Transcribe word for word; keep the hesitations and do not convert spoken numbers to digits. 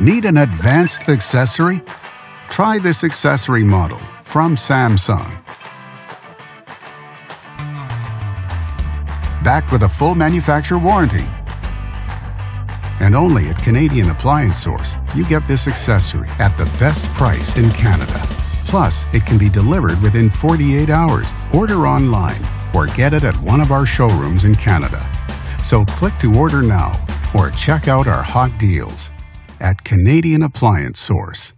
Need an advanced accessory? Try this accessory model from Samsung. Backed with a full manufacturer warranty. And only at Canadian Appliance Source, you get this accessory at the best price in Canada. Plus, it can be delivered within forty-eight hours. Order online or get it at one of our showrooms in Canada. So click to order now or check out our hot deals at Canadian Appliance Source.